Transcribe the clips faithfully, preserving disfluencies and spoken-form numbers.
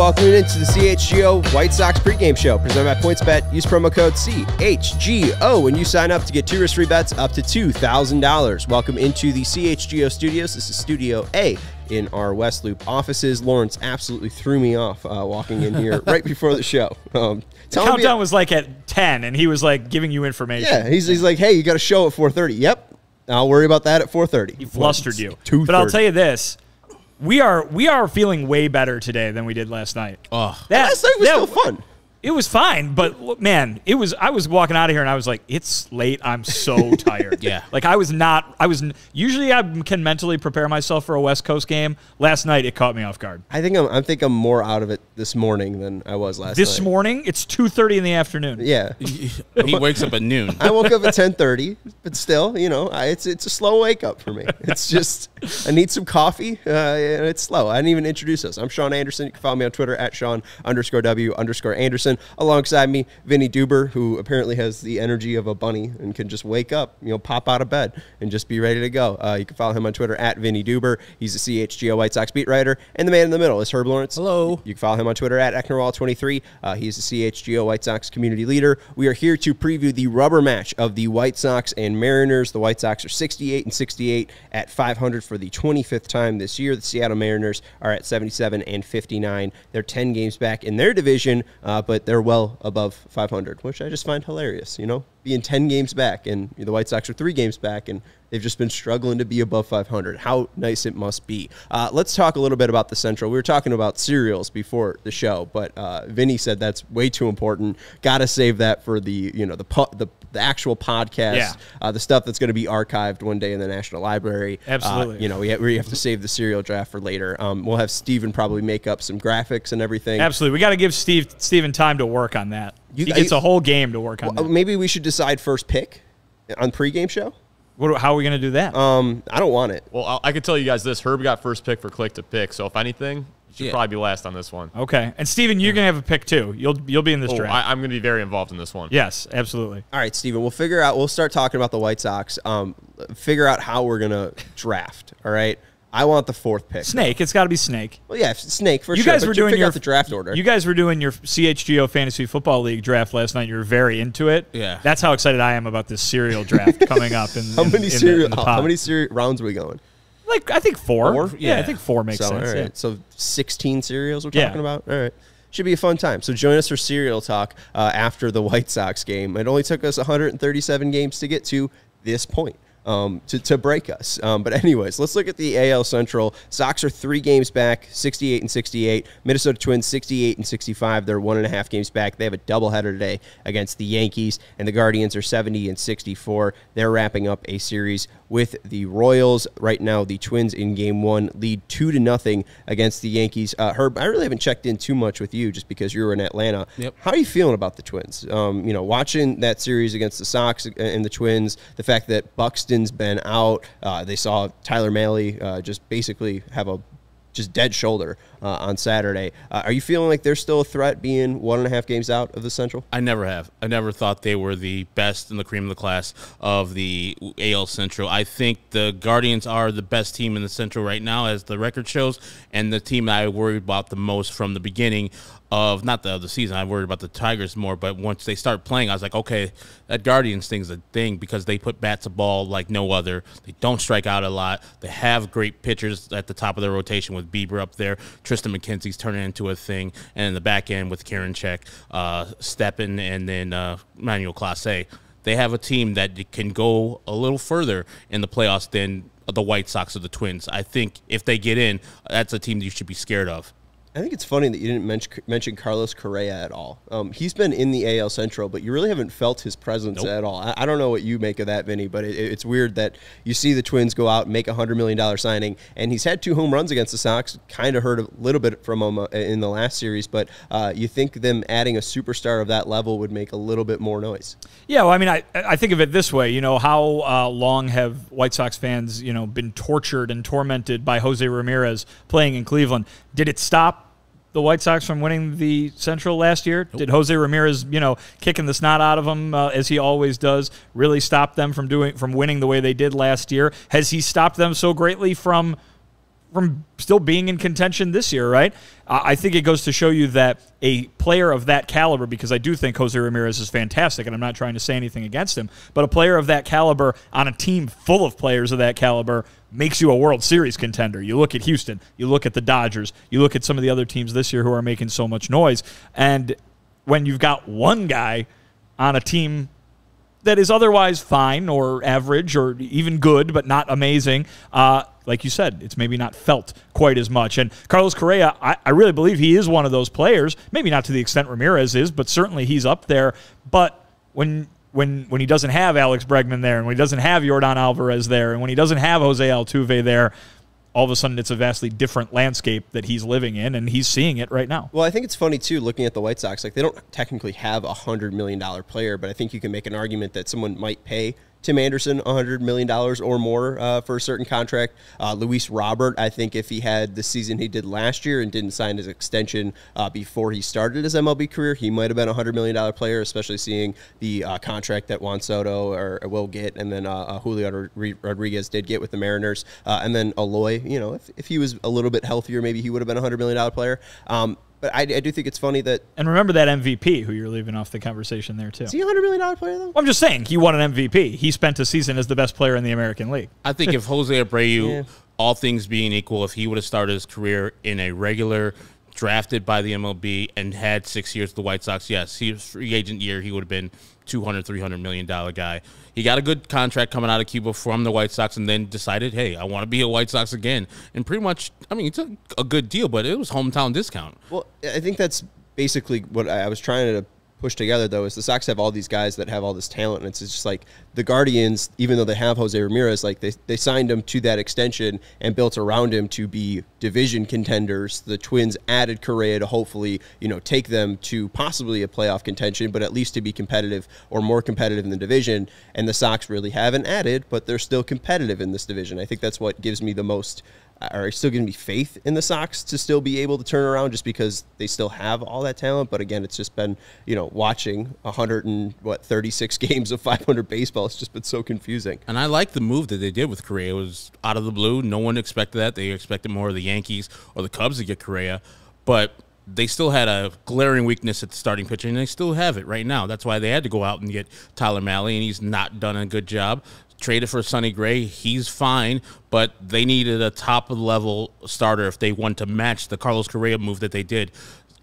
welcome you into the C H G O White Sox pregame show presented by PointsBet. Use promo code C H G O when you sign up to get two risk-free bets up to two thousand dollars. Welcome into the C H G O studios. This is Studio A in our West Loop offices. Lawrence absolutely threw me off uh, walking in here right before the show. Um, the countdown was like at ten, and he was like giving you information. Yeah, he's, he's like, hey, you got a show at four thirty. Yep, I'll worry about that at four thirty. He flustered you. But I'll tell you this. We are we are feeling way better today than we did last night. Oh, that, last night was that, still fun. It was fine, but man, it was. I was walking out of here and I was like, "It's late. I'm so tired." Yeah, like I was not. I was usually I can mentally prepare myself for a West Coast game. Last night it caught me off guard. I think I'm. I think I'm more out of it this morning than I was last. This night. morning it's two thirty in the afternoon. Yeah, he wakes up at noon. I woke up at ten thirty, but still, you know, I, it's it's a slow wake up for me. It's just I need some coffee uh, and it's slow. I didn't even introduce us. I'm Sean Anderson. You can follow me on Twitter at Sean underscore W underscore Anderson. Alongside me, Vinny Duber, who apparently has the energy of a bunny and can just wake up, you know, pop out of bed and just be ready to go. Uh, you can follow him on Twitter at Vinny Duber. He's the C H G O White Sox beat writer. And the man in the middle is Herb Lawrence. Hello. You can follow him on Twitter at Ecknerwall twenty-three. Uh, he's the C H G O White Sox community leader. We are here to preview the rubber match of the White Sox and Mariners. The White Sox are sixty-eight and sixty-eight at five hundred for the twenty-fifth time this year. The Seattle Mariners are at seventy-seven and fifty-nine. They're ten games back in their division, uh, but they're well above five hundred, which I just find hilarious, you know, being ten games back, and the White Sox are three games back, and they've just been struggling to be above five hundred. How nice it must be. Uh, let's talk a little bit about the Central. We were talking about cereals before the show, but uh, Vinny said that's way too important. Got to save that for the, you know, the the, the actual podcast, yeah. uh, the stuff that's going to be archived one day in the National Library. Absolutely. Uh, you know, we, ha we have to save the cereal draft for later. Um, we'll have Steven probably make up some graphics and everything. Absolutely. We got to give Steve Steven time to work on that. You, he gets you, a whole game to work on. Well, maybe we should decide first pick on pregame show. What, how are we going to do that? Um, I don't want it. Well, I'll, I can tell you guys this. Herb got first pick for Click to Pick, so if anything, you should yeah. probably be last on this one. Okay. And, Steven, you're yeah. going to have a pick, too. You'll you'll be in this oh, draft. I, I'm going to be very involved in this one. Yes, absolutely. All right, Steven, we'll figure out. We'll start talking about the White Sox. Um, figure out how we're going to draft, all right? I want the fourth pick. Snake. It's got to be Snake. Well, yeah, Snake for you sure. Guys were you doing your, the draft order. You guys were doing your C H G O Fantasy Football League draft last night. You were very into it. Yeah. That's how excited I am about this cereal draft coming up. In, how, in, many in cereal, the, in the how, how many cereal rounds are we going? Like, I think four. Four? Yeah, yeah, I think four makes so, sense. All right. Yeah. So sixteen cereals we're talking yeah. about? All right. Should be a fun time. So join us for cereal talk uh, after the White Sox game. It only took us one hundred thirty-seven games to get to this point. Um, to, to break us. Um, but anyways, let's look at the A L Central. Sox are three games back, sixty-eight and sixty-eight. Minnesota Twins, sixty-eight and sixty-five. They're one and a half games back. They have a doubleheader today against the Yankees, and the Guardians are seventy and sixty-four. They're wrapping up a series with the Royals. Right now, the Twins in game one lead two to nothing against the Yankees. Uh, Herb, I really haven't checked in too much with you just because you were in Atlanta. Yep. How are you feeling about the Twins? Um, you know, watching that series against the Sox and the Twins, the fact that Buxton been out. Uh, they saw Tyler Mahle uh, just basically have a just dead shoulder uh, on Saturday. Uh, are you feeling like they're still a threat being one and a half games out of the Central? I never have. I never thought they were the best and the cream of the class of the A L Central. I think the Guardians are the best team in the Central right now, as the record shows, and the team I worried about the most from the beginning of, not the other season, I worried about the Tigers more, but once they start playing, I was like, okay, that Guardians thing's a thing because they put bats to ball like no other. They don't strike out a lot. They have great pitchers at the top of their rotation with Bieber up there. Tristan McKenzie's turning into a thing. And in the back end with Karinchak, uh, Steppen, and then uh, Emmanuel Clase. They have a team that can go a little further in the playoffs than the White Sox or the Twins. I think if they get in, that's a team that you should be scared of. I think it's funny that you didn't mention, mention Carlos Correa at all. Um, he's been in the A L Central, but you really haven't felt his presence nope. at all. I, I don't know what you make of that, Vinny, but it, it's weird that you see the Twins go out and make a one hundred million dollar signing, and he's had two home runs against the Sox. Kind of heard a little bit from him in the last series, but uh, you think them adding a superstar of that level would make a little bit more noise. Yeah, well, I mean, I, I think of it this way. You know, how uh, long have White Sox fans, you know, been tortured and tormented by Jose Ramirez playing in Cleveland? Did it stop the White Sox from winning the Central last year? Nope. Did Jose Ramirez, you know, kicking the snot out of them uh, as he always does, really stop them from doing from winning the way they did last year? Has he stopped them so greatly from from still being in contention this year, right? I think it goes to show you that a player of that caliber, because I do think Jose Ramirez is fantastic, and I'm not trying to say anything against him, but a player of that caliber on a team full of players of that caliber makes you a World Series contender. You look at Houston, you look at the Dodgers, you look at some of the other teams this year who are making so much noise, and when you've got one guy on a team that is otherwise fine or average or even good but not amazing, uh, like you said, it's maybe not felt quite as much. And Carlos Correa, I, I really believe he is one of those players, maybe not to the extent Ramirez is, but certainly he's up there. But when when when he doesn't have Alex Bregman there, and when he doesn't have Yordan Alvarez there, and when he doesn't have Jose Altuve there, all of a sudden it's a vastly different landscape that he's living in, and he's seeing it right now. Well, I think it's funny, too, looking at the White Sox. Like, they don't technically have a one hundred million dollar player, but I think you can make an argument that someone might pay Tim Anderson one hundred million dollars or more uh, for a certain contract. Uh, Luis Robert, I think if he had the season he did last year and didn't sign his extension uh, before he started his M L B career, he might have been a one hundred million dollar player, especially seeing the uh, contract that Juan Soto or, or will get, and then uh, uh, Julio Rodriguez did get with the Mariners. Uh, and then Aloy, you know, if, if he was a little bit healthier, maybe he would have been a one hundred million dollar player. Um, But I, I do think it's funny that... And remember that M V P who you're leaving off the conversation there, too. Is he a one hundred million dollar player, though? Well, I'm just saying, he won an M V P. He spent a season as the best player in the American League. I think if Jose Abreu, yeah. all things being equal, if he would have started his career in a regular, drafted by the M L B, and had six years with the White Sox, yes, his free agent year, he would have been two hundred, three hundred million dollar guy. He got a good contract coming out of Cuba from the White Sox and then decided, hey, I want to be a White Sox again. And pretty much, I mean, it's a, a good deal, but it was hometown discount. Well, I think that's basically what I was trying to push together, though, is the Sox have all these guys that have all this talent, and it's just like the Guardians, even though they have Jose Ramirez, like they, they signed him to that extension and built around him to be division contenders. The Twins added Correa to hopefully, you know, take them to possibly a playoff contention, but at least to be competitive or more competitive in the division. And the Sox really haven't added, but they're still competitive in this division. I think that's what gives me the most, are still going to be faith in the Sox to still be able to turn around, just because they still have all that talent. But again, it's just been, you know, watching one hundred and what thirty-six games of five hundred baseball. It's just been so confusing. And I like the move that they did with Correa. It was out of the blue. No one expected that. They expected more of the Yankees or the Cubs to get Correa, but they still had a glaring weakness at the starting pitcher, and they still have it right now. That's why they had to go out and get Tyler Mahle, and he's not done a good job. Traded for Sonny Gray, he's fine, but they needed a top-level starter if they want to match the Carlos Correa move that they did.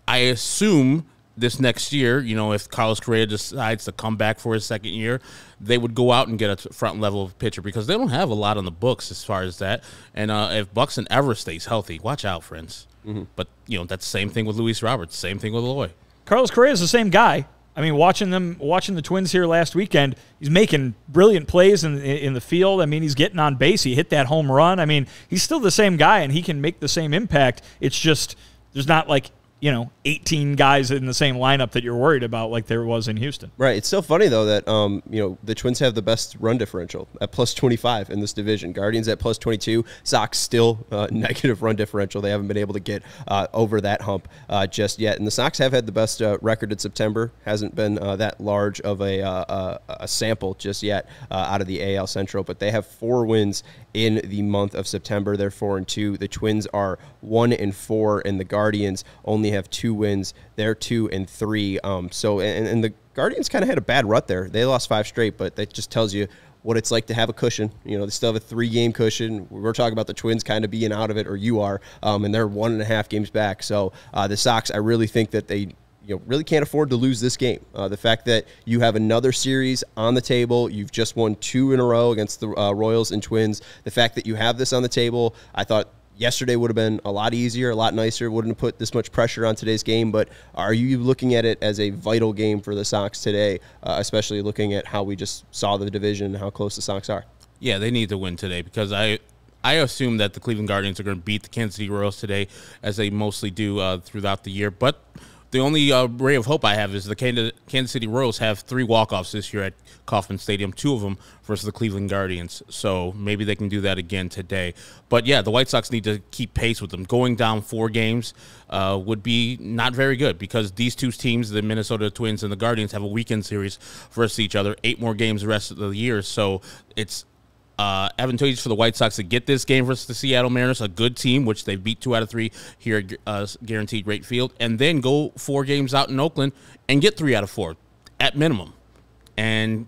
I assume this next year, you know, if Carlos Correa decides to come back for his second year, they would go out and get a front-level pitcher, because they don't have a lot on the books as far as that. And uh, if Buxton ever stays healthy, watch out, friends. Mm-hmm. But, you know, that's the same thing with Luis Robert, same thing with Aloy. Carlos Correa is the same guy. I mean, watching them, watching the Twins here last weekend, he's making brilliant plays in, in the field. I mean, he's getting on base. He hit that home run. I mean, he's still the same guy, and he can make the same impact. It's just there's not, like, you know, eighteen guys in the same lineup that you're worried about like there was in Houston. Right. It's so funny, though, that, um, you know, the Twins have the best run differential at plus twenty-five in this division. Guardians at plus twenty-two. Sox still uh, negative run differential. They haven't been able to get uh, over that hump uh, just yet. And the Sox have had the best uh, record in September. Hasn't been uh, that large of a, uh, a sample just yet uh, out of the A L Central, but they have four wins in the month of September. They're four and two. The Twins are one and four, and the Guardians only have two wins. They're two and three. Um, so, and, and the Guardians kind of had a bad rut there. They lost five straight, but that just tells you what it's like to have a cushion. You know, they still have a three-game cushion. We're talking about the Twins kind of being out of it, or you are, um, and they're one and a half games back. So uh, the Sox, I really think that they you know, really can't afford to lose this game. Uh, the fact that you have another series on the table, you've just won two in a row against the uh, Royals and Twins. The fact that you have this on the table, I thought yesterday would have been a lot easier, a lot nicer. Wouldn't have put this much pressure on today's game. But are you looking at it as a vital game for the Sox today, uh, especially looking at how we just saw the division and how close the Sox are? Yeah, they need to win today, because I I assume that the Cleveland Guardians are going to beat the Kansas City Royals today, as they mostly do uh, throughout the year. But the only uh, ray of hope I have is the Kansas City Royals have three walk-offs this year at Kauffman Stadium, two of them versus the Cleveland Guardians. So maybe they can do that again today. But, yeah, the White Sox need to keep pace with them. Going down four games uh, would be not very good, because these two teams, the Minnesota Twins and the Guardians, have a weekend series versus each other, eight more games the rest of the year. So it's Uh, advantageous for the White Sox to get this game versus the Seattle Mariners, a good team, which they beat two out of three here at uh, Guaranteed Rate Field, and then go four games out in Oakland and get three out of four at minimum, and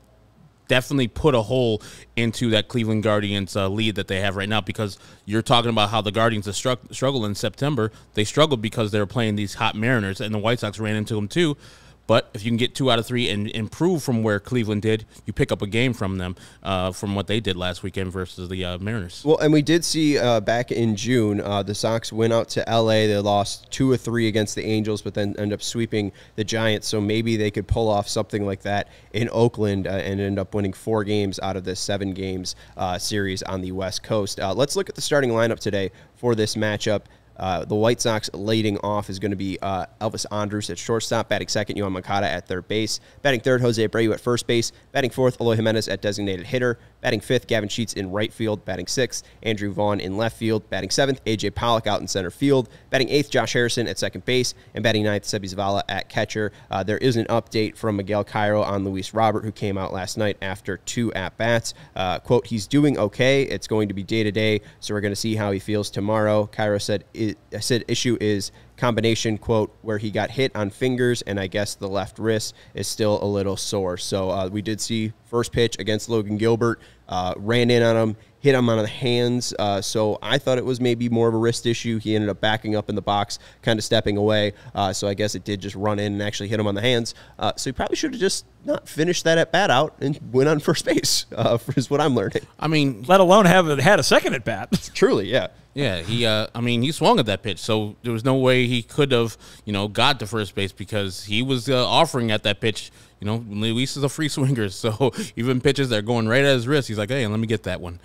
definitely put a hole into that Cleveland Guardians uh, lead that they have right now, because you're talking about how the Guardians have struck, struggled in September. They struggled because they were playing these hot Mariners, and the White Sox ran into them too. But if you can get two out of three and improve from where Cleveland did, you pick up a game from them, uh, from what they did last weekend versus the uh, Mariners. Well, and we did see uh, back in June, uh, the Sox went out to L A. They lost two or three against the Angels, but then end up sweeping the Giants. So maybe they could pull off something like that in Oakland uh, and end up winning four games out of this seven games uh, series on the West Coast. Uh, let's look at the starting lineup today for this matchup. Uh, the White Sox leading off is going to be uh, Elvis Andrus at shortstop, batting second, Yoan Moncada at third base, batting third, Jose Abreu at first base, batting fourth, Eloy Jimenez at designated hitter, batting fifth, Gavin Sheets in right field, batting sixth, Andrew Vaughn in left field, batting seventh, A J Pollock out in center field, batting eighth, Josh Harrison at second base, and batting ninth, Sebby Zavala at catcher. Uh, there is an update from Miguel Cairo on Luis Robert, who came out last night after two at-bats. Uh, quote, he's doing okay. It's going to be day-to-day, so we're going to see how he feels tomorrow. Cairo said, I said issue is combination, quote, where he got hit on fingers, and I guess the left wrist is still a little sore. So uh, we did see first pitch against Logan Gilbert, uh, ran in on him, hit him on the hands. Uh, so I thought it was maybe more of a wrist issue. He ended up backing up in the box, kind of stepping away. Uh, so I guess it did just run in and actually hit him on the hands. Uh, so he probably should have just not finished that at bat out and went on first base, uh, is what I'm learning. I mean, let alone have had a second at bat. Truly, yeah. Yeah, he. Uh, I mean, he swung at that pitch, so there was no way he could have, you know, got to first base because he was uh, offering at that pitch. You know, Luis is a free swinger, so even pitches that are going right at his wrist, he's like, hey, let me get that one.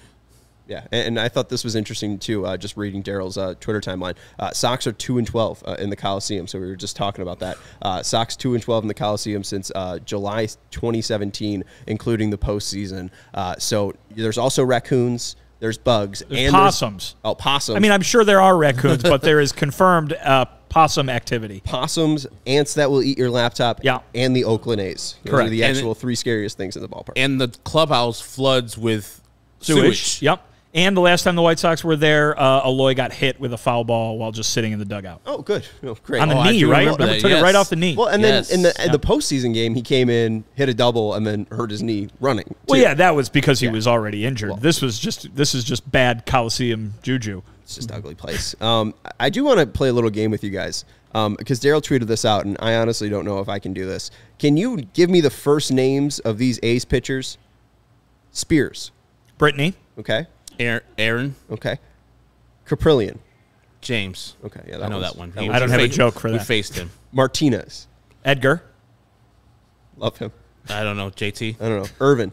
Yeah, and I thought this was interesting, too, uh, just reading Daryl's uh, Twitter timeline. Uh, Sox are two and twelve uh, in the Coliseum, so we were just talking about that. Uh, Sox two and twelve in the Coliseum since uh, July twenty seventeen, including the postseason. Uh, so there's also raccoons. There's bugs. There's and possums. There's, oh, possums. I mean, I'm sure there are raccoons, but there is confirmed uh, possum activity. Possums, ants that will eat your laptop, yeah. And the Oakland A's. Those correct. Are the actual and three scariest things in the ballpark. And the clubhouse floods with sewage. sewage. Yep. And the last time the White Sox were there, uh, Aloy got hit with a foul ball while just sitting in the dugout. Oh, good. Oh, great. On the oh, knee, right? Remember remember took yes. it right off the knee. Well, and yes. then in the, yeah. the postseason game, he came in, hit a double, and then hurt his knee running, too. Well, yeah, that was because he yeah. was already injured. Well, this was just this is just bad Coliseum juju. It's just an ugly place. Um, I do want to play a little game with you guys um, because Daryl tweeted this out, and I honestly don't know if I can do this. Can you give me the first names of these A's pitchers? Spears. Brittany. Okay. Aaron. Okay. Caprillion. James. Okay. Yeah, that I know that one. That I don't have a joke for that. We faced him. Martinez. Edgar. Love him. I don't know. J T. I don't know. Irvin.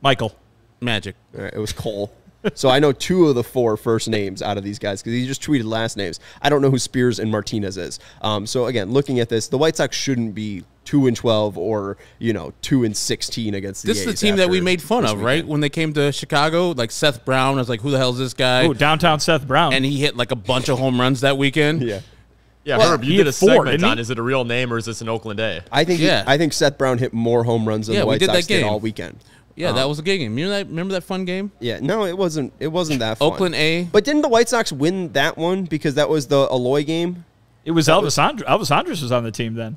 Michael. Magic. All right, it was Cole. So I know two of the four first names out of these guys because he just tweeted last names. I don't know who Spears and Martinez is. Um, so, again, looking at this, the White Sox shouldn't be two and twelve or, you know, two and sixteen against the A's. This is the team that we made fun of, right? When they came to Chicago, like Seth Brown, I was like, who the hell is this guy? Oh, downtown Seth Brown. And he hit like a bunch of home runs that weekend. Yeah. Yeah, well, Herb, you did a segment on, is it a real name or is this an Oakland A? I think yeah. he, I think Seth Brown hit more home runs than yeah, the White Sox did all weekend. Yeah, um, that was a good game. You know that, remember that fun game? Yeah, no, it wasn't. It wasn't that fun. Oakland A. But didn't the White Sox win that one because that was the Aloy game? It was that Elvis was, Andrus. Elvis Andrus was on the team then.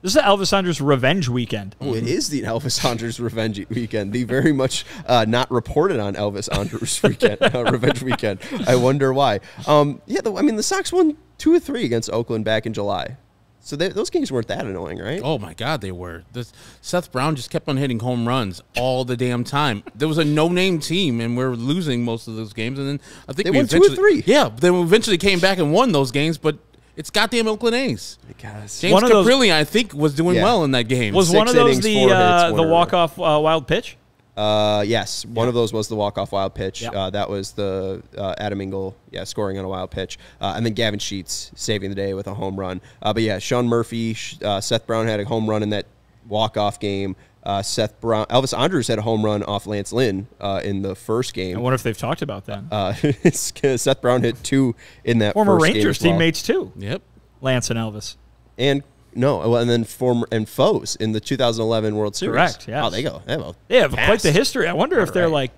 This is the Elvis Andrus revenge weekend. Oh, it is the Elvis Andrus revenge weekend. The very much uh, not reported on Elvis Andrus weekend uh, revenge weekend. I wonder why. Um, yeah, the, I mean the Sox won two or three against Oakland back in July. So they, those games weren't that annoying, right? Oh, my God, they were. This, Seth Brown just kept on hitting home runs all the damn time. There was a no-name team, and we were losing most of those games. And then I think They we won two or three. Yeah, they eventually came back and won those games, but it's goddamn Oakland A's. Because James Caprillion, I think, was doing yeah. well in that game. Was Six one of those innings, the, uh, hits, the walk-off uh, wild pitch? Uh, yes, one yeah. of those was the walk-off wild pitch. Yeah. Uh, that was the uh, Adam Engel, yeah, scoring on a wild pitch, uh, and then Gavin Sheets saving the day with a home run. Uh, but yeah, Sean Murphy, uh, Seth Brown had a home run in that walk-off game. Uh, Seth Brown, Elvis Andrus had a home run off Lance Lynn uh, in the first game. I wonder if they've talked about that. Uh, Seth Brown hit two in that former first Rangers game as well. Teammates too. Yep, Lance and Elvis and. No, and then former and foes in the two thousand eleven World Series. Correct, yeah. Oh, they go. They have, a they have quite the history. I wonder All if they're right. like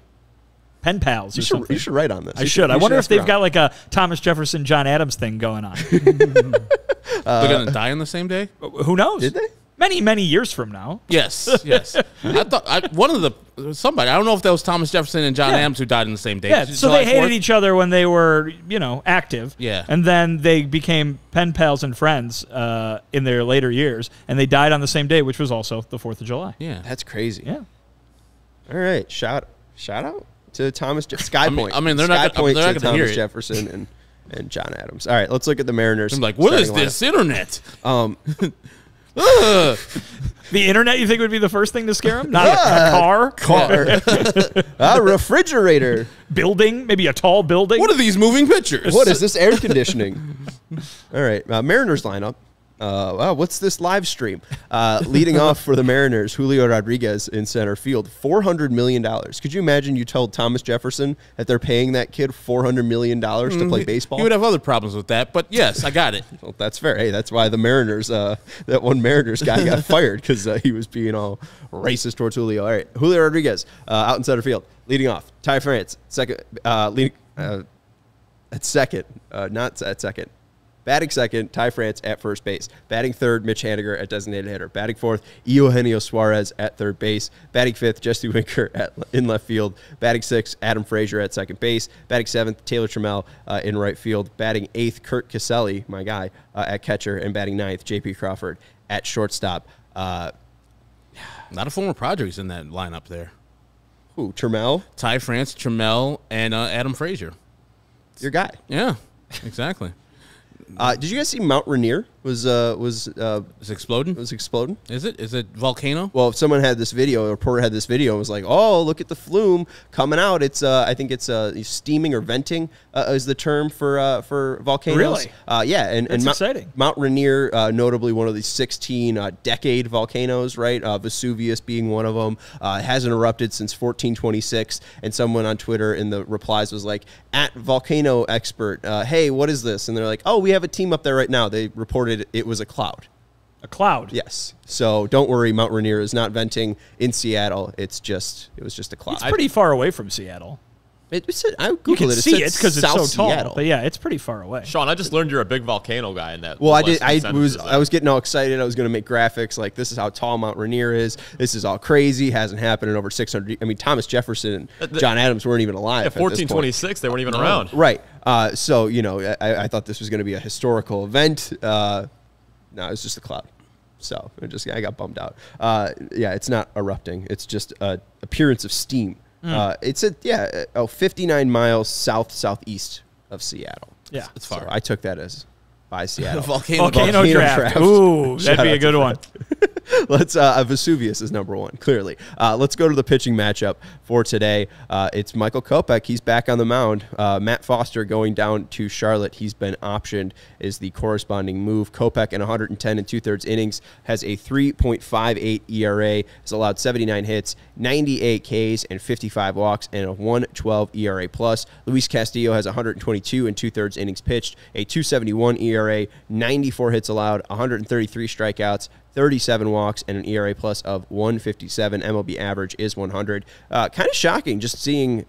pen pals or you should, something. You should write on this. I you should. should. I wonder should if they've around. got like a Thomas Jefferson, John Adams thing going on. They're going to die on the same day? Who knows? Did they? Many, many years from now. Yes, yes. I thought I, one of the, somebody, I don't know if that was Thomas Jefferson and John yeah. Adams who died on the same day. Yeah, so they hated each other when they were, you know, active. Yeah. And then they became pen pals and friends uh, in their later years, and they died on the same day, which was also the fourth of July. Yeah. That's crazy. Yeah. All right. Shout, shout out to Thomas Jefferson. Sky I mean, Point. I mean, they're Sky not going to Thomas hear it. Jefferson and, and John Adams. All right, let's look at the Mariners. I'm like, what is this lineup. internet? Um... The internet, you think, would be the first thing to scare him? Not uh, a, a car? Car. A refrigerator. Building? Maybe a tall building? What are these moving pictures? What is this air conditioning? All right. Uh, Mariners lineup. Uh, wow, what's this live stream? Uh, leading off for the Mariners, Julio Rodriguez in center field, four hundred million dollars. Could you imagine you told Thomas Jefferson that they're paying that kid four hundred million dollars mm, to play baseball? You would have other problems with that, but yes, I got it. Well, that's fair. Hey, that's why the Mariners, uh, that one Mariners guy got fired because uh, he was being all racist towards Julio. All right, Julio Rodriguez uh, out in center field, leading off. Ty France, second, uh, leading, uh, at second, uh, not at second. Batting second, Ty France at first base. Batting third, Mitch Haniger at designated hitter. Batting fourth, Eugenio Suarez at third base. Batting fifth, Jesse Winker at, in left field. Batting sixth, Adam Frazier at second base. Batting seventh, Taylor Trammell uh, in right field. Batting eighth, Kurt Caselli, my guy, uh, at catcher. And batting ninth, J P Crawford at shortstop. Uh, Not a former Padres in that lineup there. Who, Trammell? Ty France, Trammell, and uh, Adam Frazier. Your guy. Yeah, exactly. Uh, did you guys see Mount Rainier was uh, was uh, it's exploding? Was exploding? Is it? Is it volcano? Well, if someone had this video, a reporter had this video, and was like, "Oh, look at the flume coming out." It's uh, I think it's uh, steaming or venting uh, is the term for uh, for volcanoes. Really? Uh, yeah, and, and Mount, exciting. Mount Rainier, uh, notably one of these sixteen uh, decade volcanoes, right? Uh, Vesuvius being one of them, uh, hasn't erupted since fourteen twenty-six. And someone on Twitter in the replies was like, "At volcano expert, uh, hey, what is this?" And they're like, "Oh, we have a team up there right now." They reported it was a cloud. A cloud? Yes. So don't worry, Mount Rainier is not venting in Seattle. It's just, it was just a cloud. It's pretty I, far away from Seattle. It, it's, I Googled you can it. It see it because it's so tall. Seattle. But yeah, it's pretty far away. Sean, I just learned you're a big volcano guy in that. Well, I did. I was, like. I was getting all excited. I was going to make graphics like this is how tall Mount Rainier is. This is all crazy. Hasn't happened in over six hundred. I mean, Thomas Jefferson and the, John Adams weren't even alive. Yeah, fourteen twenty-six, they weren't even around. Right. Uh, so, you know, I, I thought this was going to be a historical event. Uh, no, it was just a cloud. So it just I got bummed out. Uh, yeah, it's not erupting. It's just an appearance of steam. Mm. Uh, it's a yeah, oh, fifty-nine miles south southeast of Seattle. Yeah, it's far. So I took that as by Seattle. volcano, volcano, volcano draft. draft. Ooh, that'd be a good one. Let's. Uh, Vesuvius is number one, clearly. Uh, let's go to the pitching matchup for today. Uh, it's Michael Kopech. He's back on the mound. Uh, Matt Foster going down to Charlotte. He's been optioned is the corresponding move. Kopech in one hundred ten and two-thirds innings has a three point five eight E R A. Has allowed seventy-nine hits, ninety-eight Ks, and fifty-five walks, and a one twelve E R A plus. Luis Castillo has one hundred twenty-two and two-thirds innings pitched, a two seventy-one E R A, ninety-four hits allowed, one hundred thirty-three strikeouts, thirty-seven walks, and an E R A plus of one fifty-seven. M L B average is one hundred. Uh, kind of shocking just seeing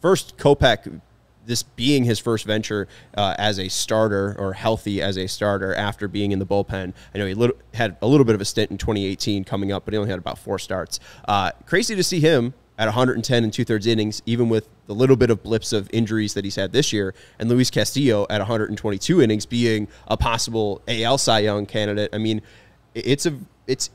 first Kopech, this being his first venture uh, as a starter or healthy as a starter after being in the bullpen. I know he little, had a little bit of a stint in twenty eighteen coming up, but he only had about four starts. Uh, crazy to see him at one hundred ten and two-thirds innings, even with the little bit of blips of injuries that he's had this year, and Luis Castillo at one hundred twenty-two innings being a possible A L Cy Young candidate. I mean, It's a it's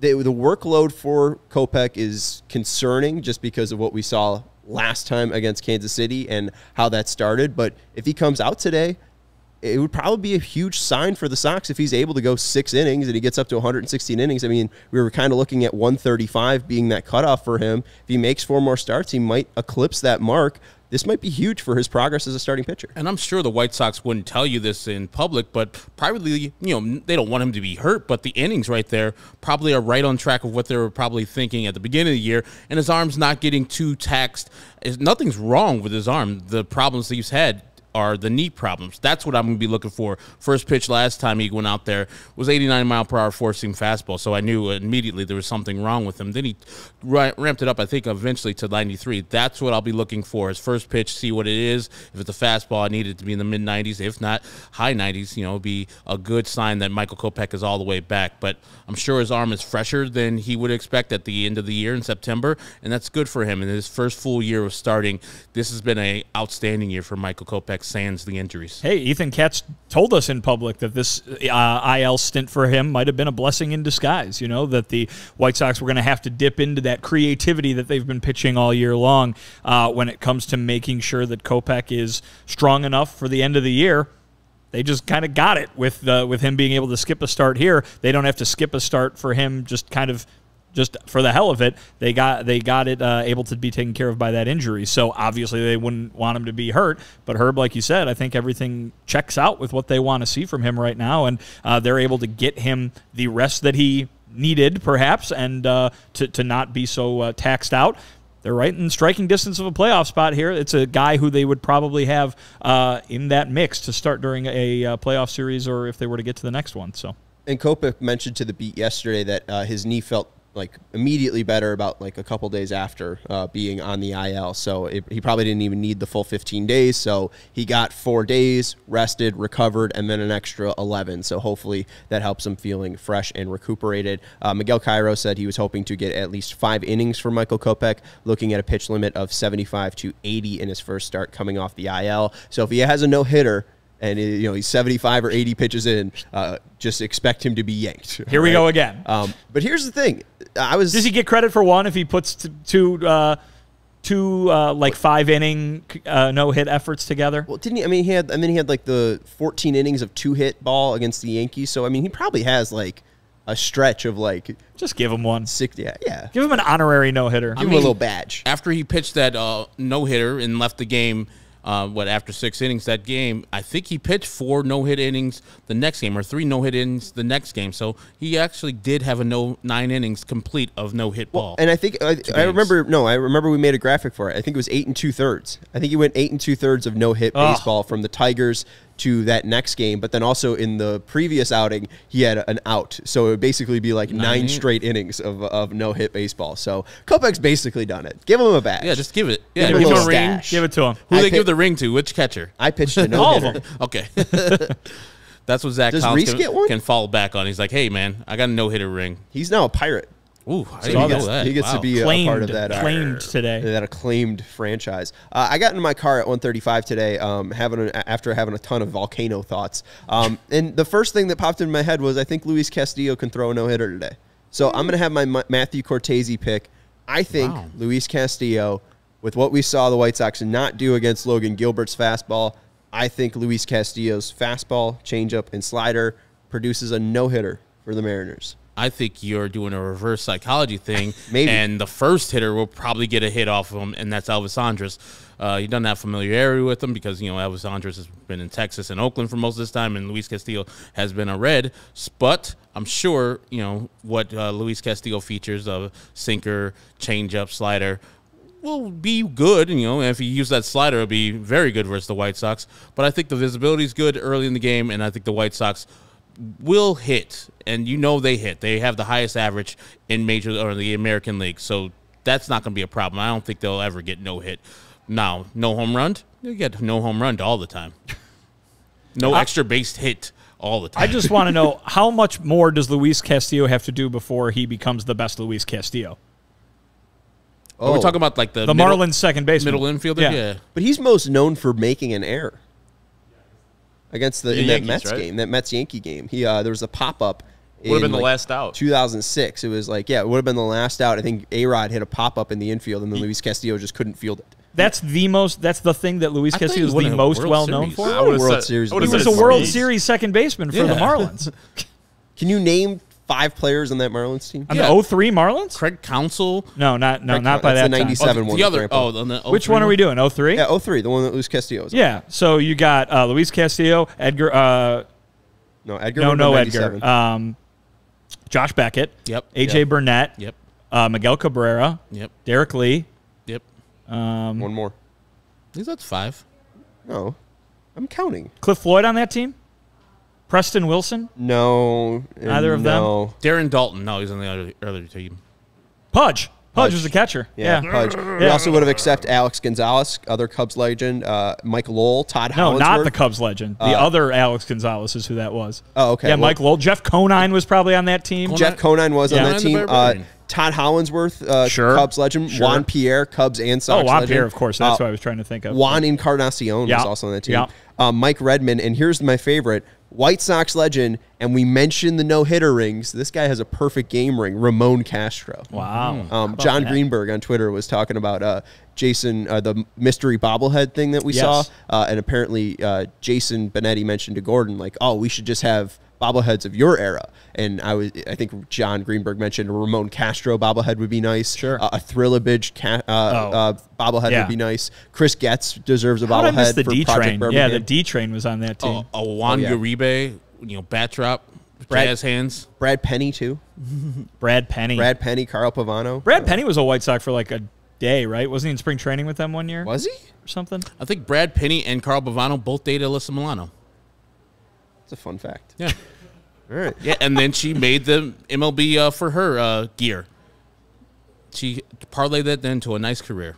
the, the workload for Kopech is concerning just because of what we saw last time against Kansas City and how that started. But if he comes out today, it would probably be a huge sign for the Sox if he's able to go six innings and he gets up to one hundred sixteen innings. I mean, we were kind of looking at one thirty-five being that cutoff for him. If he makes four more starts, he might eclipse that mark. This might be huge for his progress as a starting pitcher. And I'm sure the White Sox wouldn't tell you this in public, but privately, you know, they don't want him to be hurt, but the innings right there probably are right on track of what they were probably thinking at the beginning of the year, and his arm's not getting too taxed. Nothing's wrong with his arm. The problems that he's had are the knee problems. That's what I'm going to be looking for. First pitch last time he went out there was eighty-nine mile per hour four-seam fastball, so I knew immediately there was something wrong with him. Then he ramped it up, I think, eventually to ninety-three. That's what I'll be looking for, his first pitch, see what it is. If it's a fastball, I need it to be in the mid nineties. If not, high nineties, you know, be a good sign that Michael Kopech is all the way back. But I'm sure his arm is fresher than he would expect at the end of the year in September, and that's good for him. In his first full year of starting, this has been an outstanding year for Michael Kopech, sans the injuries. Hey, Ethan Katz told us in public that this uh, I L stint for him might have been a blessing in disguise, you know, that the White Sox were going to have to dip into that creativity that they've been pitching all year long uh, when it comes to making sure that Kopech is strong enough for the end of the year. They just kind of got it with uh, with him being able to skip a start here. They don't have to skip a start for him just kind of just for the hell of it. They got they got it uh, able to be taken care of by that injury. So obviously they wouldn't want him to be hurt. But Herb, like you said, I think everything checks out with what they want to see from him right now. And uh, they're able to get him the rest that he needed perhaps and uh, to, to not be so uh, taxed out. They're right in striking distance of a playoff spot here. It's a guy who they would probably have uh, in that mix to start during a uh, playoff series or if they were to get to the next one. So, and Kopech mentioned to the beat yesterday that uh, his knee felt like immediately better about like a couple days after uh, being on the I L. So it, he probably didn't even need the full fifteen days. So he got four days, rested, recovered, and then an extra eleven. So hopefully that helps him feeling fresh and recuperated. Uh, Miguel Cairo said he was hoping to get at least five innings for Michael Kopech, looking at a pitch limit of seventy-five to eighty in his first start coming off the I L. So if he has a no-hitter, and, you know, he's seventy-five or eighty pitches in, uh, just expect him to be yanked. Here we right? go again. Um, but here's the thing. I was. Does he get credit for one if he puts t two, uh, two uh, like, five-inning uh, no-hit efforts together? Well, didn't he? I mean, he had, I mean, he had, like, the fourteen innings of two-hit ball against the Yankees. So, I mean, he probably has, like, a stretch of, like, just give him one. Six, yeah, yeah. Give him an honorary no-hitter. Give I him mean, a little badge. After he pitched that uh, no-hitter and left the game, Uh, what, after six innings that game, I think he pitched four no-hit innings the next game or three no-hit innings the next game. So he actually did have a no nine innings complete of no-hit ball. Well, and I think I, I remember, no, I remember we made a graphic for it. I think it was eight and two-thirds. I think he went eight and two-thirds of no-hit oh. baseball from the Tigers to that next game, but then also in the previous outing, he had an out. So it would basically be like nine, nine straight innings of, of no-hit baseball. So Kopech's basically done it. Give him a badge. Yeah, just give it. Yeah, give, give him a, a ring. Give it to him. Who I they give the ring to? Which catcher? I pitched a no-hitter. Okay. That's what Zach Does Collins can, get one? can fall back on. He's like, hey, man, I got a no-hitter ring. He's now a Pirate. Ooh, I so didn't he gets, know that. He gets wow. to be claimed, a part of that acclaimed today. That acclaimed franchise. Uh, I got in my car at one thirty-five today, um, having an, after having a ton of volcano thoughts, um, and the first thing that popped in my head was I think Luis Castillo can throw a no hitter today. So mm. I'm going to have my Ma Matthew Cortese pick. I think wow. Luis Castillo, with what we saw the White Sox not do against Logan Gilbert's fastball, I think Luis Castillo's fastball, changeup, and slider produces a no hitter for the Mariners. I think you're doing a reverse psychology thing. Maybe. And the first hitter will probably get a hit off of him, and that's Elvis Andrus. Uh, he doesn't have familiarity with him because, you know, Elvis Andrus has been in Texas and Oakland for most of this time, and Luis Castillo has been a Red. But I'm sure, you know, what uh, Luis Castillo features of sinker, changeup, slider will be good, you know, and if you use that slider, it'll be very good versus the White Sox. But I think the visibility is good early in the game, and I think the White Sox will hit, and you know they hit. They have the highest average in major or the American League, so that's not going to be a problem. I don't think they'll ever get no hit. Now, no home run, you get no home run all the time. No I, extra base hit all the time. I just want to know how much more does Luis Castillo have to do before he becomes the best Luis Castillo? Oh, we're talking about like the the middle, Marlins second baseman, middle infielder. Yeah. yeah, but he's most known for making an error. Against the, the in Yankees, that Mets right? game, that Mets Yankee game, he uh, there was a pop up. Would have been like the last out. two thousand six. It was like yeah, it would have been the last out. I think A-Rod hit a pop up in the infield, and then Luis Castillo just couldn't field it. That's the most. That's the thing that Luis Castillo is the most well known for. I World said, Series. He was a World Series second baseman for yeah. the Marlins. Can you name five players on that Marlins team? On yeah. the oh three Marlins? Craig Counsell? No, not no, Craig not by that the ninety-seven oh, one. The other, oh, on the Which one are we doing? oh three? Yeah, oh three, the one that Luis Castillo was yeah, on. Yeah, so you got uh, Luis Castillo, Edgar. Uh, no, Edgar. No, no Edgar. Um, Josh Beckett. Yep. A J Yep. Burnett. Yep. Uh, Miguel Cabrera. Yep. Derek Lee. Yep. Um, one more. I think that's five. No. I'm counting. Cliff Floyd on that team? Preston Wilson? No. Neither of no. them? Darren Dalton. No, he's on the other, other team. Pudge. Pudge was the catcher. Yeah, yeah. Pudge. Yeah. We also would have accepted Alex Gonzalez, other Cubs legend, uh, Mike Lowell, Todd Hollinsworth. No, not the Cubs legend. The uh, other Alex Gonzalez is who that was. Oh, okay. Yeah, well, Mike Lowell. Jeff Conine was probably on that team. Jeff Conine was yeah. on that team. Uh, Todd Hollinsworth, uh, sure. Cubs legend. Sure. Juan Pierre, Cubs and Sox legend. Oh, Juan legend. Pierre, of course. That's uh, what I was trying to think of. Juan Encarnacion yeah. was also on that team. Yeah. Uh, Mike Redmond, and here's my favorite, White Sox legend, and we mentioned the no-hitter rings. This guy has a perfect game ring, Ramon Castro. Wow. Um, John that? Greenberg on Twitter was talking about uh, Jason, uh, the mystery bobblehead thing that we yes. saw, uh, and apparently uh, Jason Benetti mentioned to Gordon, like, oh, we should just have bobbleheads of your era. And I was, I think John Greenberg mentioned a Ramon Castro bobblehead would be nice. Sure. Uh, a Thrillabidge ca uh, oh. uh, bobblehead yeah. would be nice. Chris Getz deserves a bobblehead for D Project Birmingham. Yeah, the D-Train was on that team. Oh, a Juan oh, yeah. Uribe, you know, bat drop, Brad, jazz hands. Brad Penny, too. Brad Penny. Brad Penny, Carl Pavano. Brad uh, Penny was a White Sox for like a day, right? Wasn't he in spring training with them one year? Was he? Or something? I think Brad Penny and Carl Pavano both dated Alyssa Milano. It's a fun fact. Yeah. All right. Yeah, and then she made the M L B uh, for her uh, gear. She parlayed that then to a nice career.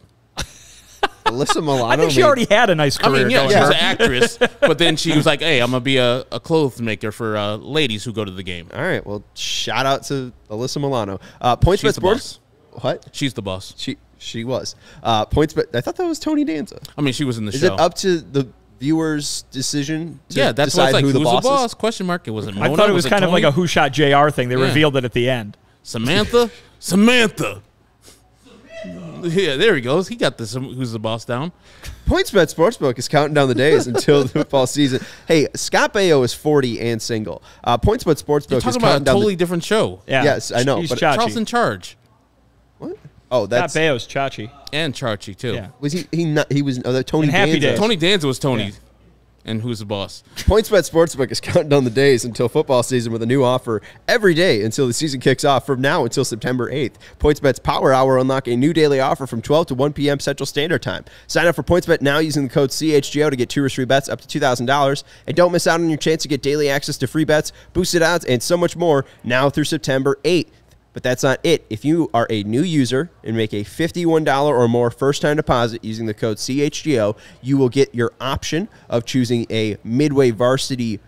Alyssa Milano. I think she made, already had a nice career. I mean, yeah, going she was an actress, but then she was like, "Hey, I'm gonna be a, a clothes maker for uh, ladies who go to the game." All right. Well, shout out to Alyssa Milano. Uh, PointsBet Sports. Boss. What? She's the boss. She she was. Uh, PointsBet. I thought that was Tony Danza. I mean, she was in the Is show. Is it up to the viewers' decision to yeah, that's decide like, who the boss, the boss is? Question mark. It wasn't Mona, I thought it was, was kind it of like a Who Shot J R thing. They yeah. revealed it at the end. Samantha? Samantha. Samantha. Yeah, there he goes. He got this Who's the Boss down. PointsBet Sportsbook is counting down the days until the football season. Hey, Scott Baio is forty and single. Uh, PointsBet Sportsbook You're talking is about counting a down totally the different show. Yeah. Yes, I know. He's but Charles in charge. What? Oh, that's Scott Baio's Chachi and Chachi too. Yeah. Was he? He not, he was. Oh, Tony Danza. Days. Tony Danza was Tony, yeah. and who's the boss? PointsBet Sportsbook is counting down the days until football season with a new offer every day until the season kicks off. From now until September eighth, PointsBet's Power Hour unlock a new daily offer from twelve to one P M Central Standard Time. Sign up for PointsBet now using the code C H G O to get two or three bets up to two thousand dollars, and don't miss out on your chance to get daily access to free bets, boosted odds, and so much more now through September eighth. But that's not it. If you are a new user and make a fifty-one dollar or more first-time deposit using the code C H G O, you will get your option of choosing a Midway Varsity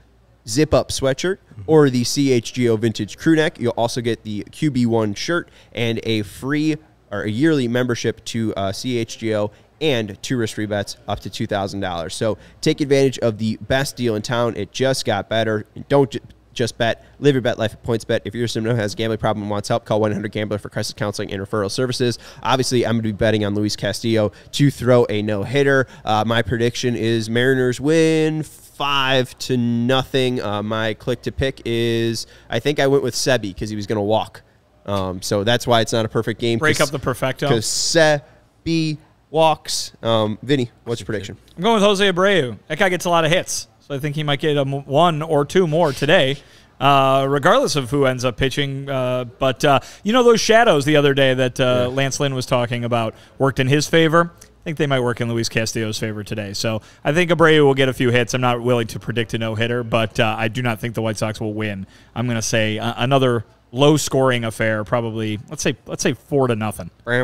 zip-up sweatshirt or the C H G O Vintage Crewneck. You'll also get the Q B one shirt and a free or a yearly membership to uh, C H G O and two risk-free bets up to two thousand dollars. So take advantage of the best deal in town. It just got better. Don't just bet. Live your bet life at PointsBet. If your sibling has a gambling problem and wants help, call one eight hundred gambler for crisis counseling and referral services. Obviously, I'm going to be betting on Luis Castillo to throw a no-hitter. Uh, my prediction is Mariners win five to nothing. Uh, my click to pick is, I think I went with Sebi because he was going to walk. Um, so that's why it's not a perfect game. Break up the perfecto. Because Sebi walks. Um, Vinny, what's your prediction? I'm going with Jose Abreu. That guy gets a lot of hits. I think he might get a one or two more today, uh, regardless of who ends up pitching. Uh, but, uh, you know, those shadows the other day that uh, yeah. Lance Lynn was talking about worked in his favor. I think they might work in Luis Castillo's favor today. So I think Abreu will get a few hits. I'm not willing to predict a no-hitter, but uh, I do not think the White Sox will win. I'm going to say uh, another low-scoring affair, probably, let's say let's say four to nothing. I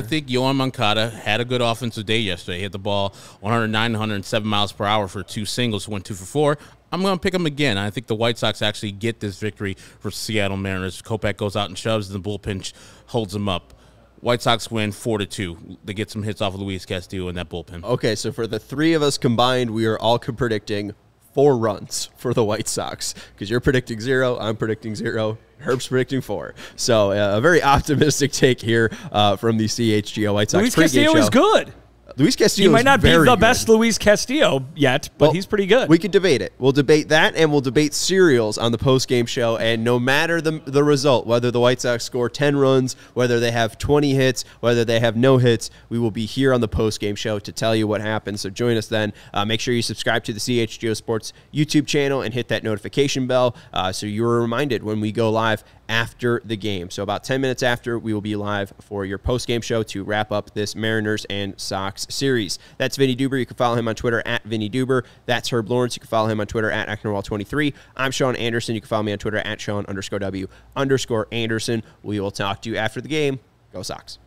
think Yohan Moncada had a good offensive day yesterday. He hit the ball one oh nine, one oh seven miles per hour for two singles, went two for four. I'm going to pick him again. I think the White Sox actually get this victory for Seattle Mariners. Kopech goes out and shoves, and the bullpen holds him up. White Sox win four to two. They get some hits off of Luis Castillo in that bullpen. Okay, so for the three of us combined, we are all predicting four runs for the White Sox because you're predicting zero, I'm predicting zero. Herb's predicting four. So uh, a very optimistic take here uh, from the C H G O White Sox. Luis Castillo is good. Luis Castillo He might not be the good. best Luis Castillo yet, but well, he's pretty good. We could debate it. We'll debate that, and we'll debate cereals on the post-game show. And no matter the, the result, whether the White Sox score ten runs, whether they have twenty hits, whether they have no hits, we will be here on the post-game show to tell you what happens. So join us then. Uh, make sure you subscribe to the C H G O Sports YouTube channel and hit that notification bell uh, so you're reminded when we go live after the game. So about ten minutes after, we will be live for your post-game show to wrap up this Mariners and Sox Sox series. That's Vinny Duber. You can follow him on Twitter at Vinny Duber. That's Herb Lawrence. You can follow him on Twitter at Ecknerwall twenty-three. I'm Sean Anderson. You can follow me on Twitter at Sean underscore W underscore Anderson. We will talk to you after the game. Go Sox.